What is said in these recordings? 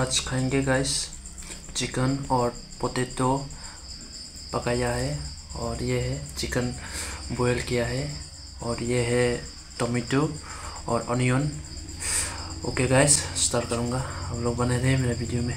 आज खाएंगे guys chicken और पोटैटो पकाया है, और ये है चिकन बॉयल किया है, और ये है टोमेटो और ऑनियन। ओके गाइस, स्टार्ट करूँगा, हम लोग बने रहे मेरे वीडियो में।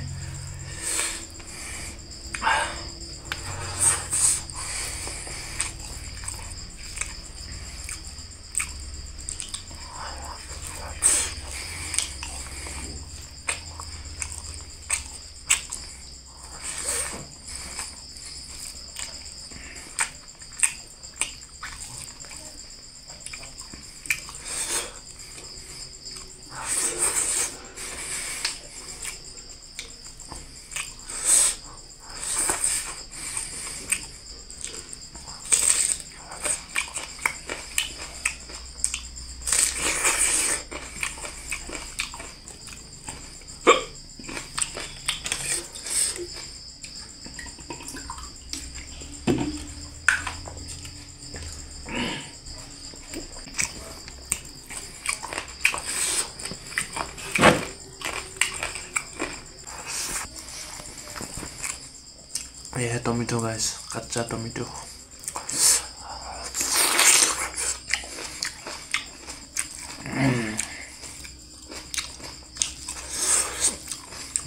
यह है टोमेटो गाइस, कच्चा टोमेटो।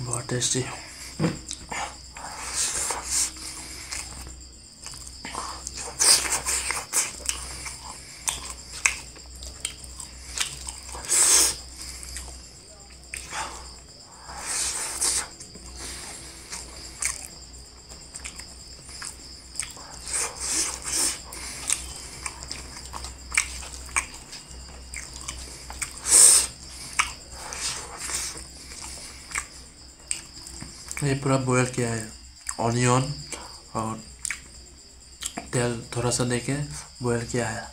बहुत टेस्टी। ये पूरा बॉयल किया है, ऑनियन और तेल थोड़ा सा देके बॉयल किया है।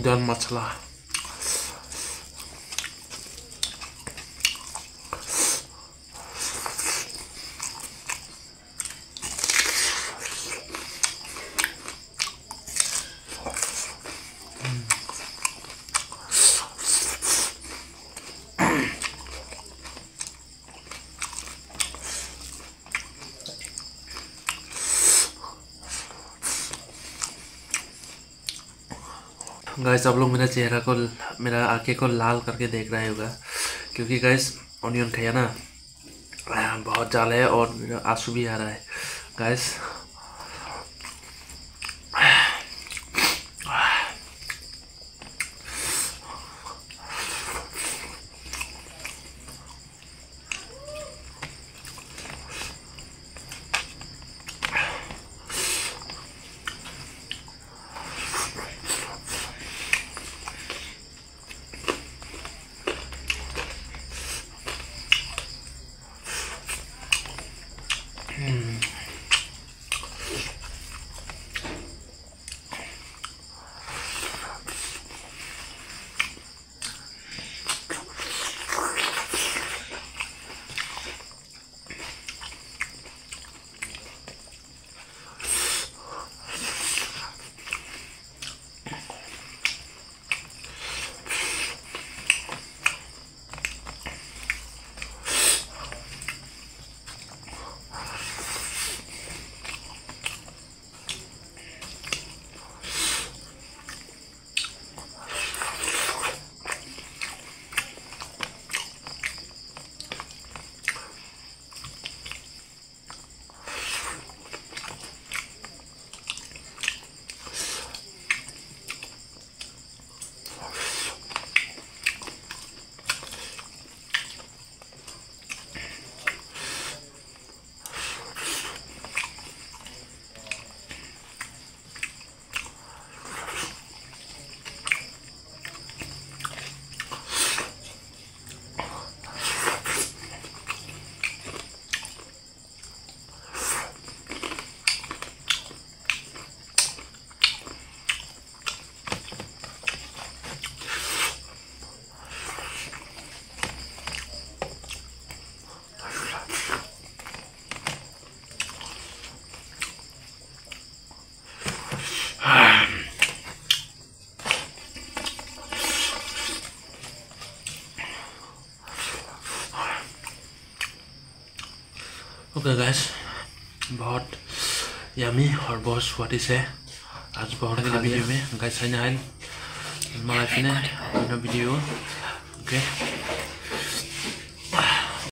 उधर मसाला गाइस, आप लोग मेरा चेहरा को, मेरा आँखें को लाल करके देख रहे होगा, क्योंकि गाइस ऑनियन खाया ना, बहुत ज़्यादा है और मेरा आंसू भी आ रहा है गाइस। ओके गाइस, बहुत यामी और बहुत स्वादिष्ट है। आज बहुत अगले वीडियो में गाइस, है ना, हमारा वीडियो ओके।